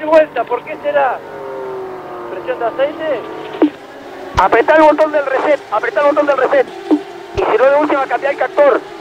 1.000 vueltas, ¿por qué será? ¿Presión de aceite? Apretá el botón del reset, y si no de última, cambiá el captor.